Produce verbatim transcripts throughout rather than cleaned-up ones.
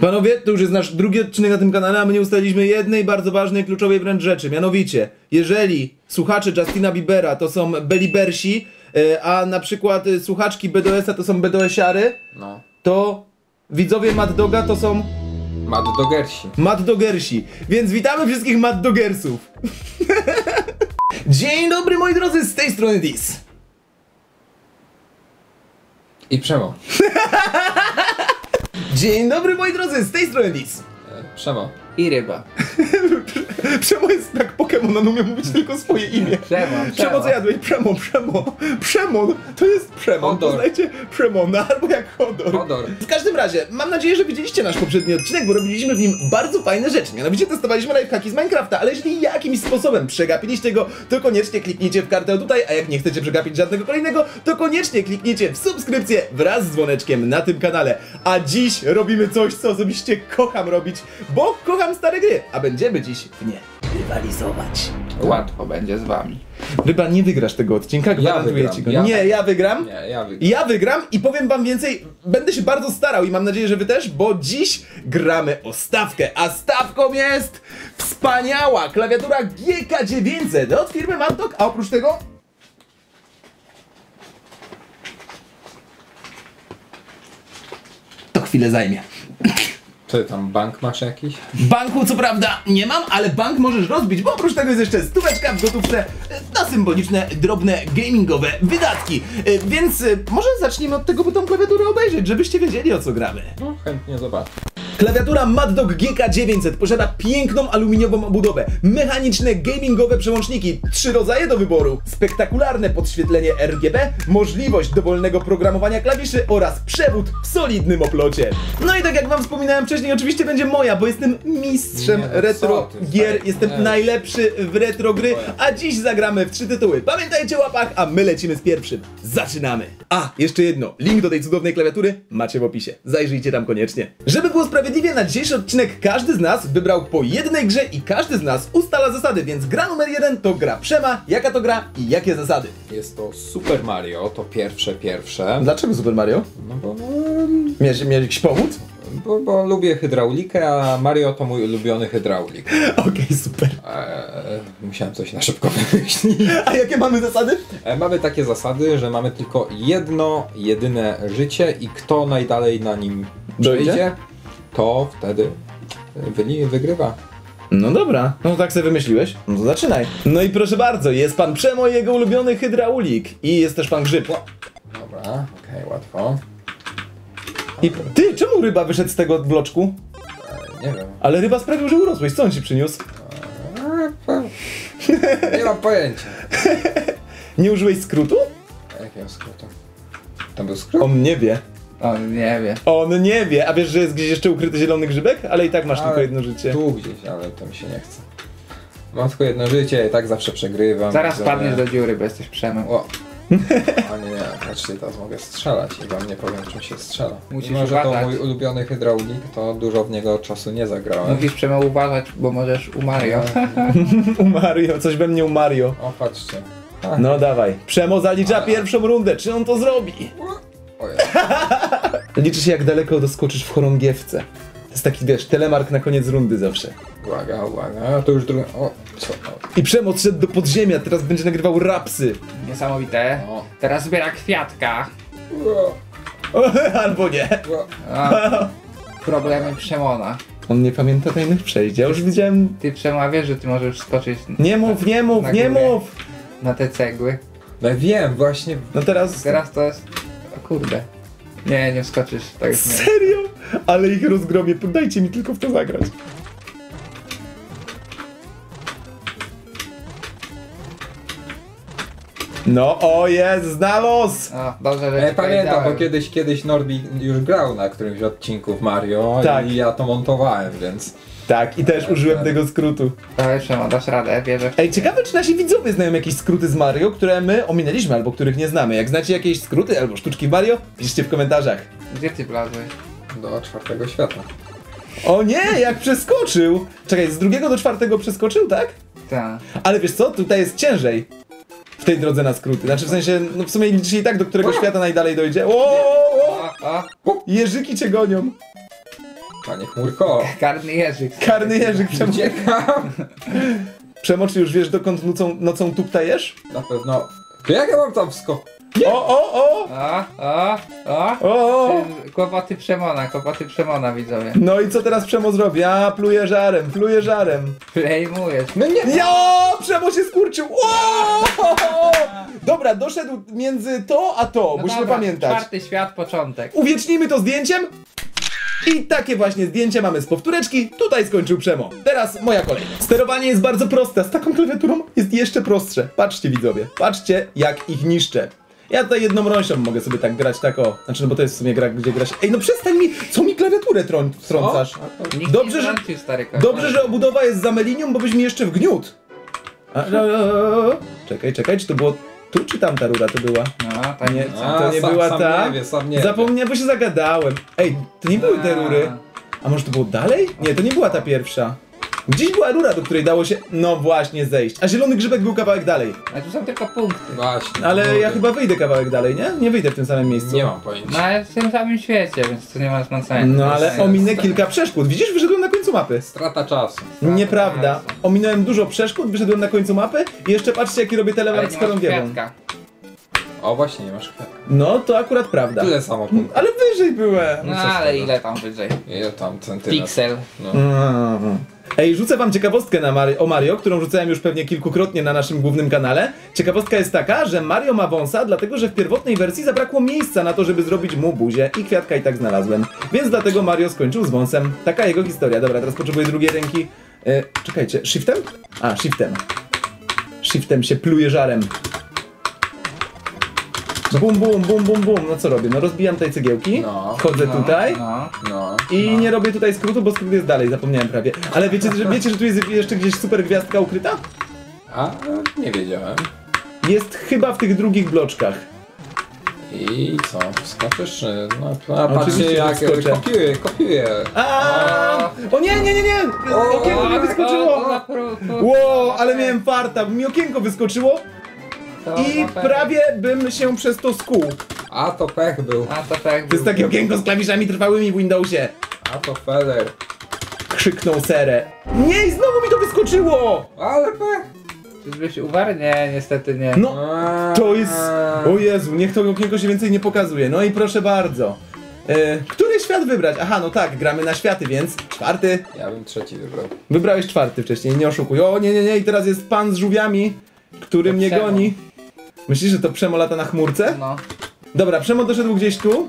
Panowie, to już jest nasz drugi odcinek na tym kanale, a my nie ustaliliśmy jednej bardzo ważnej, kluczowej wręcz rzeczy. Mianowicie, jeżeli słuchacze Justina Biebera to są Belibersi, a na przykład słuchaczki B D S-a to są B D S-iary, no. To widzowie Mad Doga to są... Mad Dogersi. Mad Dogersi. Więc witamy wszystkich Mad Dogersów. Dzień dobry moi drodzy, z tej strony Dis. I Przemo. Dzień dobry moi drodzy, z tej strony Dis. Przemo. I ryba. Przemo jest jak Pokémon, on umie mówić tylko swoje imię. Przemo, Przemo co jadłeś? Przemo, Przemo. Przemon, to jest Przemon, poznajcie Przemona albo jak Hodor. Hodor. W każdym razie, mam nadzieję, że widzieliście nasz poprzedni odcinek, bo robiliśmy w nim bardzo fajne rzeczy. Mianowicie testowaliśmy lifehacki z Minecrafta, ale jeżeli jakimś sposobem przegapiliście go, to koniecznie kliknijcie w kartę tutaj, a jak nie chcecie przegapić żadnego kolejnego, to koniecznie kliknijcie w subskrypcję wraz z dzwoneczkiem na tym kanale. A dziś robimy coś, co osobiście kocham robić, bo kocham stare gry, a będziemy dziś w nie rywalizować. Łatwo będzie z wami. Ryba, nie wygrasz tego odcinka, gwarantuję ci go. Nie, ja wygram. Nie, ja wygram. Ja wygram i powiem wam więcej, będę się bardzo starał i mam nadzieję, że wy też, bo dziś gramy o stawkę, a stawką jest wspaniała klawiatura G K dziewięćset od firmy Mad Dog, a oprócz tego to chwilę zajmie. Co tam, bank masz jakiś? Banku co prawda nie mam, ale bank możesz rozbić, bo oprócz tego jest jeszcze stóweczka w gotówce na symboliczne, drobne, gamingowe wydatki. Więc może zacznijmy od tego, by tą klawiaturę obejrzeć, żebyście wiedzieli, o co gramy. No, chętnie zobaczę. Klawiatura Mad Dog G K dziewięćset posiada piękną aluminiową obudowę, mechaniczne gamingowe przełączniki, trzy rodzaje do wyboru, spektakularne podświetlenie R G B, możliwość dowolnego programowania klawiszy oraz przewód w solidnym oplocie. No i tak jak wam wspominałem wcześniej, oczywiście będzie moja, bo jestem mistrzem nie, retro ty, gier, tak, jestem nie. najlepszy w retro gry, a dziś zagramy w trzy tytuły. Pamiętajcie o łapach, a my lecimy z pierwszym. Zaczynamy! A, jeszcze jedno, link do tej cudownej klawiatury macie w opisie, zajrzyjcie tam koniecznie. Żeby było sprawiedliwie, na dzisiejszy odcinek każdy z nas wybrał po jednej grze i każdy z nas ustala zasady, więc gra numer jeden to gra Przema, jaka to gra i jakie zasady? Jest to Super Mario, to pierwsze, pierwsze. Dlaczego Super Mario? No bo... Miałeś, miałeś jakiś powód? Bo, bo lubię hydraulikę, a Mario to mój ulubiony hydraulik. Okej, okay, super. Eee, musiałem coś na szybko wymyślić. A jakie mamy zasady? Eee, mamy takie zasady, że mamy tylko jedno, jedyne życie i kto najdalej na nim dojdzie, to wtedy wygrywa. No dobra, no tak sobie wymyśliłeś, no to zaczynaj. No i proszę bardzo, jest pan Przemo i jego ulubiony hydraulik. I jest też pan Grzyb. Dobra, okej, okay, łatwo. I ty, czemu ryba wyszedł z tego bloczku? E, nie wiem. Ale ryba sprawił, że urosłeś, co on ci przyniósł? E, nie mam pojęcia. Nie użyłeś skrótu? Jakiego skrótu? Tam był skrót? On nie wie. On nie wie. On nie wie, a wiesz, że jest gdzieś jeszcze ukryty zielony grzybek? Ale i tak masz ale tylko jedno życie. Tu gdzieś, ale to mi się nie chce. Mam tylko jedno życie i tak zawsze przegrywam. Zaraz padniesz do dziury, bo jesteś Przemem. O. O nie, nie, znaczy teraz mogę strzelać i wam nie powiem, czym się strzela. Musisz mimo, że to mój ulubiony hydraulik, to dużo w niego czasu nie zagrałem. Musisz Przemo uważać, bo możesz u Mario. U Mario, coś we mnie u Mario. O, patrzcie. A. No dawaj, Przemo zalicza ale... pierwszą rundę, czy on to zrobi? Liczy się, jak daleko doskoczysz w chorągiewce. To jest taki, wiesz, telemark na koniec rundy zawsze. Uwaga, uwaga, to już druga... O, co? I Przemoc szedł do podziemia, teraz będzie nagrywał rapsy. Niesamowite. O. Teraz zbiera kwiatka. Albo nie. Problemy Przemona. On nie pamięta tajnych przejść, ja już widziałem... Ty Przemawiasz, że ty możesz skoczyć... Nie mów, nie mów, nie mów! Na te cegły. No wiem, właśnie... No teraz... Teraz to jest... Kurde. Nie, nie wskoczysz. Tak serio? Nie. Ale ich rozgromię. Dajcie mi tylko w to zagrać. No, o jest, znalazł! A, dobrze, że ja pamiętam, bo kiedyś, kiedyś Norbi już grał na którymś odcinku w Mario tak. I ja to montowałem, więc... Tak, i też użyłem tego skrótu. To jeszcze ma, dasz radę, wierzę w... Ej, ciekawe, czy nasi widzowie znają jakieś skróty z Mario, które my ominęliśmy, albo których nie znamy. Jak znacie jakieś skróty albo sztuczki Mario, piszcie w komentarzach. Gdzie ty wlazłeś? Do czwartego świata. O nie, jak przeskoczył! Czekaj, z drugiego do czwartego przeskoczył, tak? Tak. Ale wiesz co, tutaj jest ciężej. W tej drodze na skróty. Znaczy w sensie, no w sumie liczy i tak, do którego o! świata najdalej dojdzie. O! O! O! Jerzyki cię gonią. Panie chmurko. Karny jeżyk. Karny jeżyk, uciekam. Przemo, czy już wiesz, dokąd nocą, nocą tuptajesz? Na pewno. To jak ja mam tam wskok? O, o, o! A, a, a! O, o. Kłopoty Przemona, kłopoty Przemona, widzowie. No i co teraz Przemo zrobi? Ja pluję żarem, pluję żarem. Plejmujesz. No nie! Jo! Przemo się skurczył! O! Dobra, doszedł między to a to, no musimy dobra, pamiętać. Czwarty świat, początek. Uwiecznijmy to zdjęciem. I takie właśnie zdjęcie mamy z powtóreczki. Tutaj skończył Przemo. Teraz moja kolej. Sterowanie jest bardzo proste, z taką klawiaturą jest jeszcze prostsze. Patrzcie widzowie, patrzcie jak ich niszczę. Ja tutaj jedną rączką mogę sobie tak grać, tak o. Znaczy, no bo to jest w sumie gra, gdzie grasz. Ej, no przestań mi, co mi klawiaturę trącasz? Dobrze, że, dobrze, że obudowa jest za melinią, bo byś mi jeszcze wgniótł. A, no, czekaj, czekaj, czy to było tu, czy tam ta rura to była? A, ta nie, a, to nie sam, była sam ta. Nie wie, sam nie Zapomniałem, bo się zagadałem. Ej, to nie były te rury. A może to było dalej? Nie, to nie była ta pierwsza. Gdzieś była rura, do której dało się, no właśnie, zejść. A zielony grzybek był kawałek dalej. Ale tu są tylko punkty. Właśnie. Ale no ja ty. chyba wyjdę kawałek dalej, nie? Nie wyjdę w tym samym miejscu. Nie mam pojęcia. No ale w tym samym świecie, więc to nie ma znaczenia. No ale ominę kilka przeszkód. Widzisz, wyszedłem na końcu mapy. Strata czasu. Strata Nieprawda. Czasu. Ominąłem dużo przeszkód, wyszedłem na końcu mapy i jeszcze patrzcie, jaki robię telemark z chorągiewą. O właśnie, nie masz kwiatka. No to akurat prawda. Tyle samo punktów. Ale wyżej byłem. No, no ale ile tam wyżej? Ile tam centymetr? Piksel. No. Mm. Ej, rzucę wam ciekawostkę na Mari o Mario, którą rzucałem już pewnie kilkukrotnie na naszym głównym kanale. Ciekawostka jest taka, że Mario ma wąsa, dlatego że w pierwotnej wersji zabrakło miejsca na to, żeby zrobić mu buzię i kwiatka i tak znalazłem. Więc dlatego Mario skończył z wąsem. Taka jego historia. Dobra, teraz potrzebuję drugiej ręki. E, czekajcie, shiftem? A, shiftem. Shiftem się pluje żarem. Bum, bum, bum, bum, bum. No co robię? No rozbijam tej cegiełki, no, wchodzę no, tutaj no, no, i no. nie robię tutaj skrótu, bo skrót jest dalej, zapomniałem prawie. Ale wiecie, że, wiecie, że tu jest jeszcze gdzieś super gwiazdka ukryta? A, nie wiedziałem. Jest chyba w tych drugich bloczkach. I co? Wskoczysz? No, a patrzcie jak kopiuję, kopiuję. Aaaa! O nie, nie, nie, nie! Okienko mi wyskoczyło! Wow, ale miałem farta, bo mi okienko wyskoczyło. To I prawie bym się przez to skuł. A to pech był. A to pech był. To jest takie okienko z klawiszami trwałymi w Windowsie. A to feller. Krzyknął Serę. Nie, i znowu mi to wyskoczyło! Ale pech. Czyżbyś uwarł? Nie, niestety nie. No, to jest... O Jezu, niech to okienko się więcej nie pokazuje. No i proszę bardzo. Yy, który świat wybrać? Aha, no tak, gramy na światy, więc czwarty. Ja bym trzeci wybrał. Wybrałeś czwarty wcześniej, nie oszukuj. O nie, nie, nie, i teraz jest pan z żółwiami, który to mnie Przemo. goni. Myślisz, że to Przemo lata na chmurce? No. Dobra, Przemo doszedł gdzieś tu.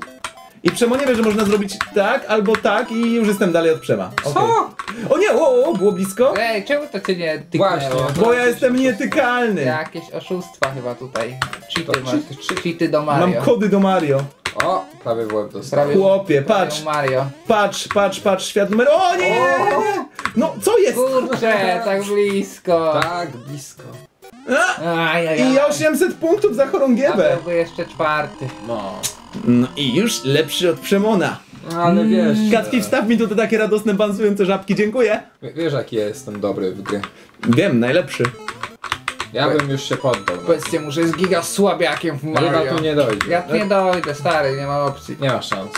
I Przemo nie wie, że można zrobić tak albo tak i już jestem dalej od Przema. Okay. O nie, o, o, było blisko. Ej, czemu to cię nie tyknęło? Właśnie, bo ja jestem nietykalny. Jakieś oszustwa chyba tutaj. Cheaty, to, cheaty, cheaty do Mario. Mam kody do Mario. O, prawie byłem to. Chłopie, patrz, Mario. patrz, patrz, patrz, świat numer... O nie! O! No, co jest? Kurczę, tak blisko. Tak blisko. I osiemset punktów za chorągiewę! To byłby jeszcze czwarty. No. No i już lepszy od Przemona. Ale wiesz... Kacki, wstaw mi tutaj takie radosne, bansujące żabki, dziękuję. Wiesz, jaki ja jestem dobry w gry. Wiem, najlepszy. Ja bym już się poddał. Powiedzcie mu, że jest giga słabiakiem w Mario. Ale ja tu nie dojdę. Ja tu nie dojdę, stary, nie ma opcji. Nie ma szans.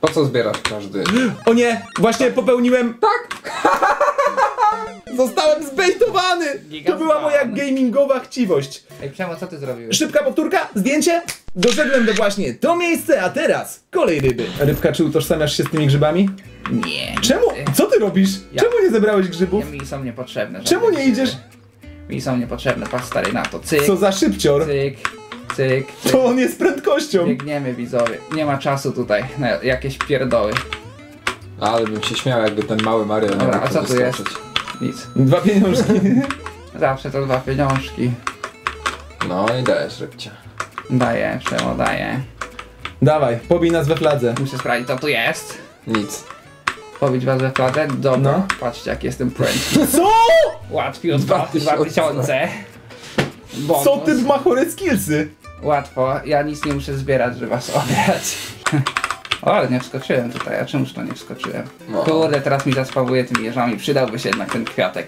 Po co zbierasz każdy? O nie! Właśnie popełniłem... Tak! Zostałem zbejtowany! To była moja gamingowa chciwość. Ej, Przemo, co ty zrobiłeś? Szybka powtórka, zdjęcie. Doszedłem do właśnie to miejsce, a teraz kolej ryby. Rybka, czy utożsamiasz się z tymi grzybami? Nie. Czemu? Co ty robisz? Ja. Czemu nie zebrałeś grzybów? Ja, mi są niepotrzebne. Czemu nie idziesz? Mi są niepotrzebne, pas stary na to. Cyk. Co za szybcior. Cyk, cyk, cyk. To on jest prędkością. Biegniemy, widzowie. Nie ma czasu tutaj na jakieś pierdoły. Ale bym się śmiał, jakby ten mały Mario Dobra, miał a co tu jest? Nic. Dwa pieniążki. Zawsze to dwa pieniążki. No i dajesz rybcie. Daję, Przemo, daję. Dawaj, pobij nas we fladze. Muszę sprawdzić, co tu jest. Nic. Pobić was we fladze? Dobra. No. Patrzcie, jak jestem prędki. Co? Łatwiej od dwa tysiące. Co ty ma chore skillsy? Łatwo, ja nic nie muszę zbierać, żeby was obrać. O, ale nie wskoczyłem tutaj, a czemuż to nie wskoczyłem? No. Kurde, teraz mi zaspawuje tymi jeżami, przydałby się jednak ten kwiatek.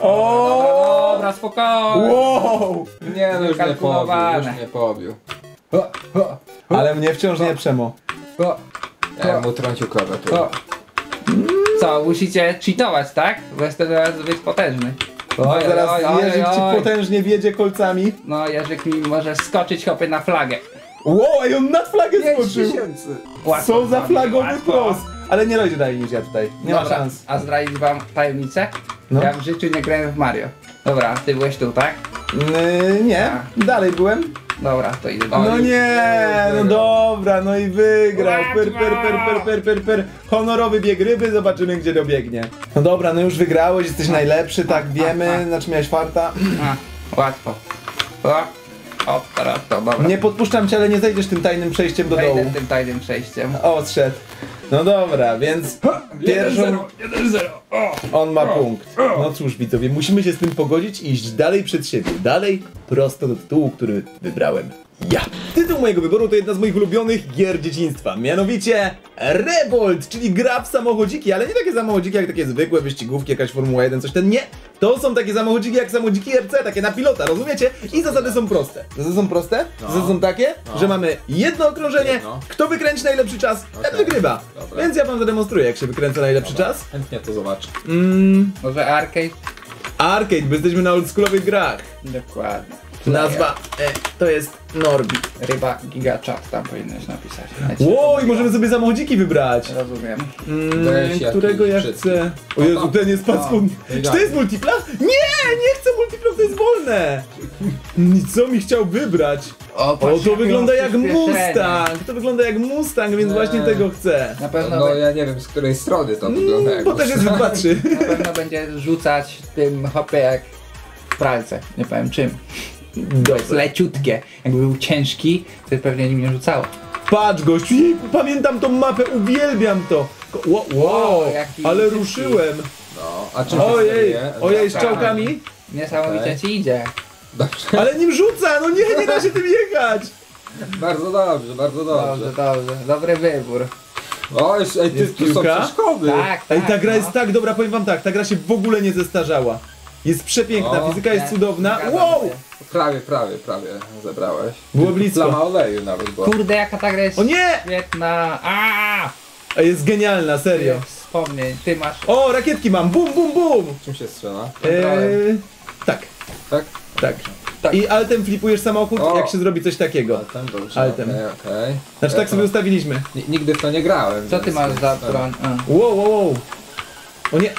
O, dobra, spokojnie. Wow. Nie, no już nie pobił, już nie pobił. Ale mnie wciąż nie, Przemo. Ja mu trącił klawiaturę. Co, musicie cheatować, tak? Bo jestem teraz zbyt potężny. Oj, zaraz oj, oj, Jerzyk oj, ci oj. potężnie wiedzie kolcami. No, Jerzyk mi może skoczyć chopy na flagę. Wow, i on na flagę skoczył! Co za flagowy pros! Ale nie robię dalej niż ja tutaj, nie Dobra, ma szans. A zdradzić wam tajemnicę? No. Ja w życiu nie grałem w Mario. Dobra, ty byłeś tu, tak? Yy, nie, a. dalej byłem. Dobra, to idę dalej. No nie, no dobra, no i wygrał. Per, per, per, per, per, per, per. Honorowy bieg ryby, zobaczymy gdzie dobiegnie. No dobra, no już wygrałeś, jesteś najlepszy, tak wiemy, znaczy miałeś farta. A, łatwo. O, o, teraz to, dobra. Nie podpuszczam cię, ale nie zejdziesz tym tajnym przejściem do dołu. Zejdę tym tajnym przejściem. Odszedł. No dobra, więc pierwszą... On ma punkt. No cóż widzowie, musimy się z tym pogodzić i iść dalej przed siebie. Dalej prosto do tytułu, który wybrałem ja. Tytuł mojego wyboru to jedna z moich ulubionych gier dzieciństwa. Mianowicie Revolt, czyli gra w samochodziki, ale nie takie samochodziki jak takie zwykłe wyścigówki, jakaś Formuła jeden, coś ten, nie. To są takie samochodziki jak samochodziki R C, takie na pilota, rozumiecie? I zasady są proste. Zasady są proste? No. Zasady są takie, no. że mamy jedno okrążenie, jedno. kto wykręci najlepszy czas, okay. ten wygrywa. Dobra. Więc ja wam zademonstruję, jak się wykręca najlepszy Dobra. czas. Chętnie to zobaczę. Mm. Może arcade? Arcade, bo jesteśmy na oldschoolowych grach. Dokładnie. Nazwa e, to jest Norbi. Ryba Gigachat, tam powinieneś napisać. Wow, i możemy sobie samochodziki wybrać. Rozumiem. Mm, którego ja chcę. O Jezu, ten jest paskudny. Czy to jest multiplaw? Nie, nie chcę multiplaw, to jest wolne. Co mi chciał wybrać? O, o to wygląda jak Mustang. To wygląda jak Mustang, więc nie. właśnie tego chcę. Na pewno no, no ja nie wiem z której strony to mm, wygląda jak bo Mustang. Też jest patrzy. Na pewno będzie rzucać tym hopę jak w pralce. Nie powiem czym. To jest leciutkie. Jakby był ciężki, to pewnie nim nie rzucało. Patrz gościu, jej, pamiętam tą mapę, uwielbiam to. Wow, wow ale ruszyłem. No, a czym ojej, ojej, z czałkami? Niesamowicie okay. ci idzie. Dobrze. Ale nim rzuca, no nie, nie da się tym jechać. Bardzo dobrze, bardzo dobrze. Dobrze, dobrze, dobry wybór. Oj, ej, ty, tu są przeszkody. Tak, tak, ej, ta gra no. jest tak dobra, powiem wam tak, ta gra się w ogóle nie zestarzała. Jest przepiękna, o, fizyka nie, jest cudowna. Wow! Się. Prawie, prawie, prawie zebrałeś. Było blisko. Plama oleju nawet była. Kurde, jaka ta gra jest. O nie! Świetna. Aaaa! Jest genialna, serio. Ty, wspomnij, ty masz. O, rakietki mam. Bum, bum, bum! Czym się strzela? Eee, tak. Tak? Tak. Tak. I altem flipujesz samochód, o. jak się zrobi coś takiego. Altem, dobrze. Altem. Okay, okay. Znaczy ja tak to... sobie ustawiliśmy. N nigdy w to nie grałem. Co ty masz za broń? Wow, wow, wow. O nie,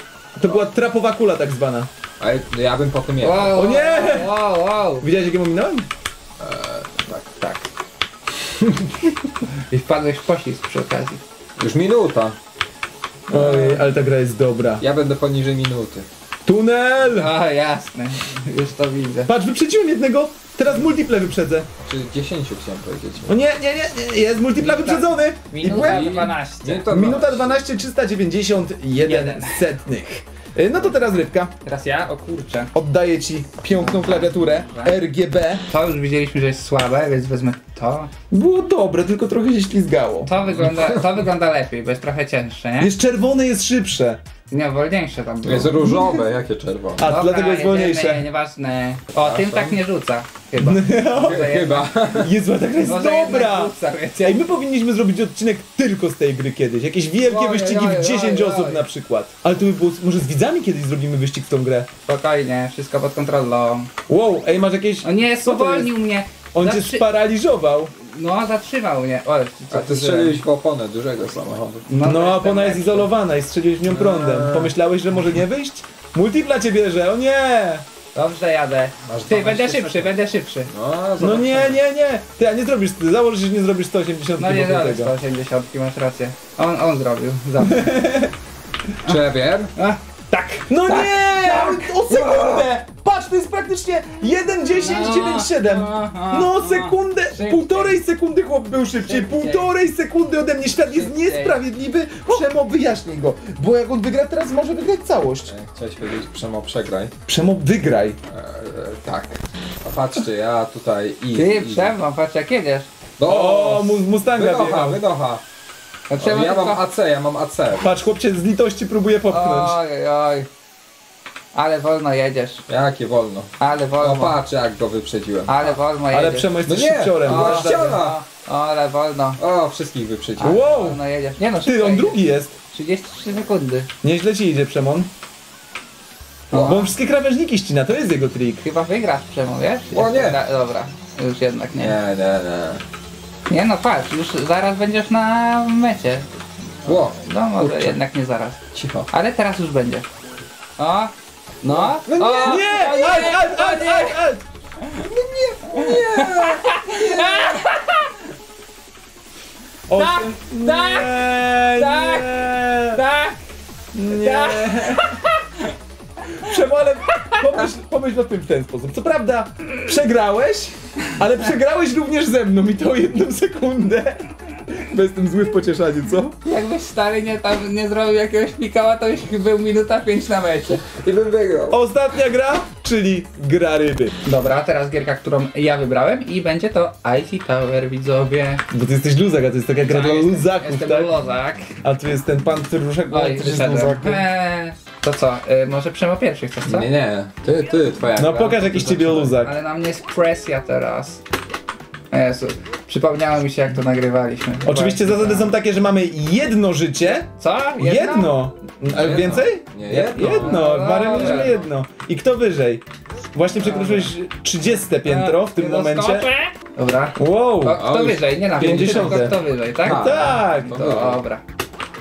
to o. była trapowa kula tak zwana. A ja bym po tym jechał. Wow, o nie! Wow, wow. Widziałeś jakiemu minąłem? Eee, tak, tak. I wpadłeś w poślizg przy okazji. Już minuta. Ojej, ale ta gra jest dobra. Ja będę poniżej minuty. Tunel! A, jasne. Już to widzę. Patrz, wyprzedziłem jednego. Teraz multiple wyprzedzę. Czyli dziesięć chciałem powiedzieć. O nie, nie, nie, nie. Jest multiple wyprzedzony. Minuta I dwanaście. Minuta dwanaście. Minuta dwanaście, trzysta dziewięćdziesiąt jeden setnych. No to teraz rybka. Teraz ja? O kurczę. Oddaję ci piękną klawiaturę R G B. To już widzieliśmy, że jest słabe, więc wezmę to. Było dobre, tylko trochę się ślizgało. To wygląda, to wygląda lepiej, bo jest trochę cięższe, nie? Jest czerwone, jest szybsze. Nie, wolniejsze tam było. Jest różowe, jakie czerwone. A dobra, dlatego jest wolniejsze. Nieważne. O, A, tym to? tak nie rzuca. Chyba. No. Chyba. Jezu, tak jest Może dobra! I my powinniśmy zrobić odcinek tylko z tej gry kiedyś. Jakieś wielkie oj, wyścigi oj, w dziesięć oj, osób oj. na przykład. Ale to by było... Może z widzami kiedyś zrobimy wyścig w tą grę? Spokojnie, wszystko pod kontrolą. Wow, ej, masz jakieś... O nie, spowolnił mnie. On Zatrzy... cię sparaliżował. No, zatrzymał mnie. O, a ty strzeliłeś w oponę dużego samochodu. No, no opona jest izolowana i strzeliłeś w nią prądem. Pomyślałeś, że może nie wyjść? Multipla cię bierze, o nie! Dobrze jadę. Masz ty, będę szybszy, będę szybszy. No, no nie, nie, nie. Ty, a nie zrobisz, ty założysz, że nie zrobisz sto osiemdziesiąt. No nie zrobisz sto osiemdziesiąt, masz rację. On, on zrobił, za mnie. Czy ja wiem? A, tak. No tak, nie! Tak. O sekundę! Patrz, to jest praktycznie jeden dziesięć dziewięćdziesiąt siedem. No sekundę, półtorej sekundy chłop był szybciej. Półtorej sekundy ode mnie, świat jest niesprawiedliwy. Przemo, wyjaśnij go, bo jak on wygra teraz, może wygrać całość. Chciałeś powiedzieć, Przemo, przegraj. Przemo, wygraj. Eee, tak. A patrzcie, ja tutaj i... Ty, Przemo, patrz jak jedziesz. O, Mustanga biegał. Wynocha, wynocha. O, ja mam A C, ja mam A C. Patrz, chłopcie z litości próbuje popchnąć. Oj, oj. Ale wolno jedziesz. Jakie wolno? Ale wolno. No patrz jak go wyprzedziłem. Ale wolno jedziesz. Ale Przemo jesteś szybciorem. No nie, no, ściana! Ale wolno. O, wszystkich wyprzycił. Wow! Wolno jedzie. Nie no, ty, on jedzie. Drugi jest. trzydzieści trzy sekundy. Nieźle ci idzie, Przemon. No, bo on wszystkie krawężniki ścina, to jest jego trik. Chyba wygrasz, Przemon, wiesz? O nie! Da, dobra, już jednak nie. Nie, nie, nie. Nie no, patrz, już zaraz będziesz na mecie. Wow. No może kurczę. Jednak nie zaraz. Cicho. Ale teraz już będzie. O! No! No nie! O, nie! O, nie! Alt, alt, alt, alt, alt. No nie! Nie! Nie! O, tak, nie, tak, nie, tak, nie, tak, nie, tak, Przemolem, pomyśl, pomyśl o tym w ten sposób. Co prawda przegrałeś, ale przegrałeś również ze mną i to jedną sekundę. Bo jestem zły w pocieszaniu, co? Jakbyś stary nie, tam, nie zrobił jakiegoś pikała, to byś był minuta pięć na mecie. I bym wygrał. Ostatnia gra, czyli gra ryby. Dobra, teraz gierka, którą ja wybrałem i będzie to Icy Tower, widzowie. Bo ty jesteś luzak, a to jest taka gra dla luzaków, jestem, tak? Jestem luzak. A tu jest ten pan, który ruszek, bo jest luzakiem. Eee, to co, y, może Przemo pierwszy chcesz, co? Nie, nie, ty, ty, twoja No gra. Pokaż jakiś ciebie luzak. Ale na mnie jest presja teraz. Jezu, przypomniało mi się, jak to nagrywaliśmy. Oczywiście zasady są takie, że mamy jedno życie. Co? Jedno? Jedno. A jedno. Więcej? Nie, jedno. Jedno, no, jedno. I kto wyżej? Właśnie przekroczyłeś trzydzieste piętro w tym no, momencie. Dobra. Wow. Kto, kto wyżej? Nie na pięćdziesiąt. Kto wyżej, tak? A, tak. Kto, dobra.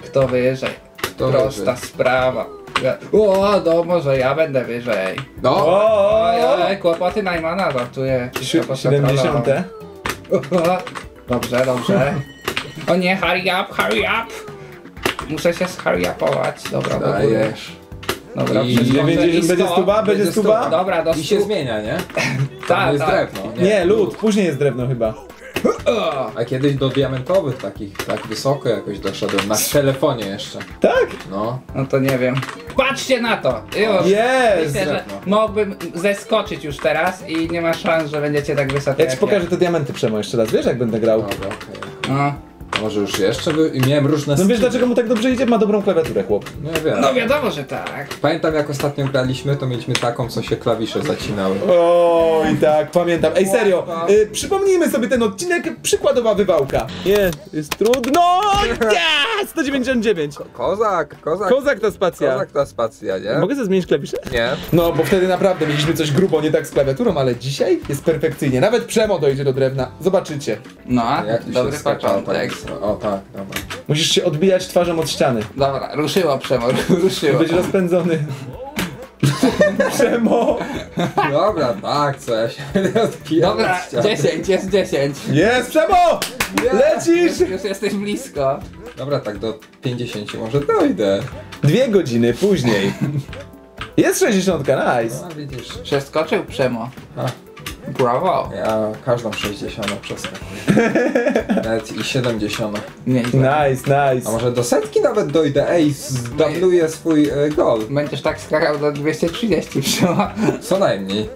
Kto wyżej? Kto Prosta wyżej. sprawa. O, no może ja będę wyżej. No. O, oj, kłopoty Najmana żartuję. siedemdziesiąte. Dobrze, dobrze. O nie, hurry up, hurry up! Muszę się zhurry upować. Dobra, dajesz. Dobra, i dziewięćdziesiąt, będzie stuba, będzie stuba. Dobra, do stu. I się zmienia, nie? Tak, jest drewno. Nie, nie lód, później jest drewno chyba. A kiedyś do diamentowych takich, tak wysoko jakoś doszedłem, na telefonie jeszcze. Tak? No. No to nie wiem. Patrzcie na to! Już! Jest! Myślę, że mógłbym zeskoczyć już teraz i nie ma szans, że będziecie tak wysoko. Ja ci pokażę te diamenty, Przemo, jeszcze raz, wiesz, jak będę grał. Dobra, okej. No. Może już jeszcze by... miałem różne... No wiesz, dlaczego mu tak dobrze idzie? Ma dobrą klawiaturę, chłop. Nie wiem. No wiadomo, że tak. Pamiętam, jak ostatnio graliśmy, to mieliśmy taką, co się klawisze zacinały. O, i tak, pamiętam. Ej, serio, y, przypomnijmy sobie ten odcinek, przykładowa wywałka. Nie, jest trudno! Ja! sto dziewięćdziesiąt dziewięć. Ko kozak, kozak. Kozak ta spacja. Kozak ta spacja, nie? Mogę sobie zmienić klawisze? Nie. No, bo wtedy naprawdę mieliśmy coś grubo, nie tak z klawiaturą, ale dzisiaj jest perfekcyjnie. Nawet Przemo dojdzie do drewna. Zobaczycie. No, jak dobry początek. O, tak, dobra. Musisz się odbijać twarzą od ściany. Dobra, ruszyła Przemo, ruszyła. Być rozpędzony. Przemo! Dobra, tak, co ja się odbijam. Dobra, dziesięć, jest dziesięć. Jest, Przemo! Yes. Lecisz! Już, już jesteś blisko. Dobra, tak do pięćdziesięciu może dojdę. Dwie godziny później. Jest sześćdziesiąt, nice. No, widzisz. Przeskoczył Przemo. A. Brawo! Ja każdą sześćdziesiąt przeskakuję. Nawet i siedemdziesiąt. Nice, nice. A może do setki nawet dojdę? Ej, zdobluję swój e, gol. Będziesz tak skakał do dwieście trzydzieści, Przemo. Co najmniej.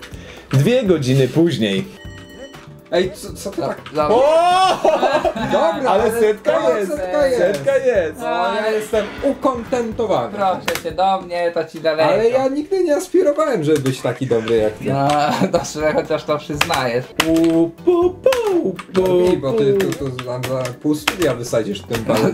Dwie godziny później. Ej, co, co to tak? Dobra. Dobra, ale setka ale jest, setka jest. Setka jest. O, ja jestem ukontentowany. Proszę cię, do mnie, to ci dalej. Ale ja nigdy nie aspirowałem, żeby być taki dobry jak ty. No, dobrze, chociaż to przyznajesz. Pu, pu, pu, pu, bo ty tu, tu, tu za pół studia wysadzisz tym balem.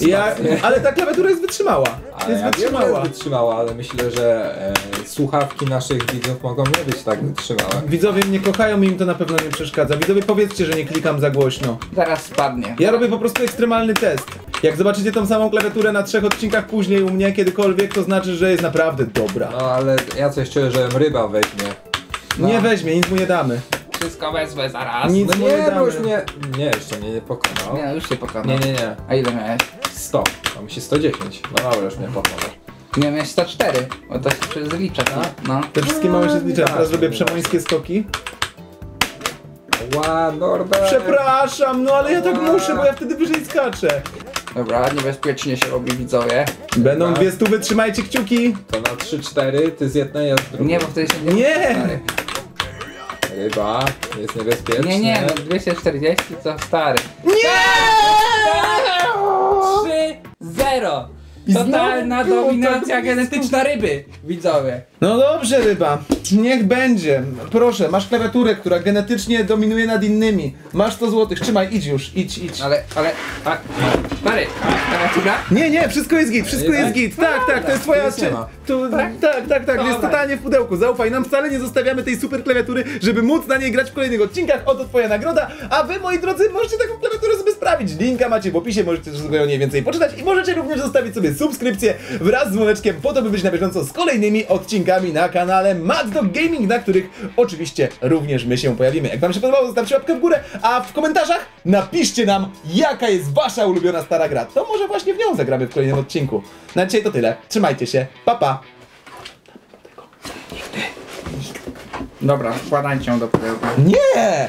Ja, ale ta klawiatura jest wytrzymała. Ale jest, ja wytrzymała. Wiem, jest wytrzymała, ale myślę, że e, słuchawki naszych widzów mogą nie być tak wytrzymałe. Widzowie mnie kochają i im to na pewno nie przeszkadza. Widzowie, powiedzcie, że nie klikam za głośno. Zaraz spadnie. Ja robię po prostu ekstremalny test. Jak zobaczycie tą samą klawiaturę na trzech odcinkach później u mnie kiedykolwiek, to znaczy, że jest naprawdę dobra. No ale ja coś czuję, że ryba weźmie. No. Nie weźmie, nic mu nie damy. Wszystko wezmę zaraz. Nic no mu nie, nie damy. Już mnie... Nie, jeszcze mnie nie pokonał. Nie, już się pokonał. Nie, nie, nie. A ile miałeś? sto. A mi się sto dziesięć. No dobra, już mnie pokonasz. Nie, miałeś sto cztery. Bo to się zlicza, tak? No. Te wszystkie małe się zlicza. Teraz robię przemońskie skoki. Ła, Norbert. Przepraszam, no ale ja tak muszę, bo ja wtedy wyżej skaczę. Dobra, niebezpiecznie się robi, widzowie. Będą dwie stówy, trzymajcie kciuki. To na trzy cztery, ty z jednej, ja z drugiej. Nie, bo wtedy się nie... Nie! Ryba, jest niebezpieczne. Nie, nie, no dwieście czterdzieści, co stary. Nie! trzy zero! Totalna dominacja genetyczna ryby, widzowie. No dobrze, ryba. Niech będzie. Proszę, masz klawiaturę, która genetycznie dominuje nad innymi. Masz sto złotych, trzymaj, idź już, idź, idź. Ale, ale, a, stary, klawiatura? Nie, nie, wszystko jest git, wszystko jest git. Tak, tak, to jest twoja... To, tak, tak, tak, jest totalnie w pudełku, zaufaj nam, wcale nie zostawiamy tej super klawiatury, żeby móc na niej grać w kolejnych odcinkach, oto twoja nagroda, a wy, moi drodzy, możecie taką klawiaturę sobie sprawić. Linka macie w opisie, możecie sobie o niej więcej poczytać i możecie również zostawić sobie subskrypcję wraz z dzwoneczkiem, po to by być na bieżąco z kolejnymi odcinkami na kanale Mad Dog Gaming, na których oczywiście również my się pojawimy. Jak wam się podobało, zostawcie łapkę w górę, a w komentarzach napiszcie nam, jaka jest wasza ulubiona stara gra. To może właśnie w nią zagramy w kolejnym odcinku. Na dzisiaj to tyle, trzymajcie się, pa pa! Dobra, wkładajcie ją do pudełka. Nie!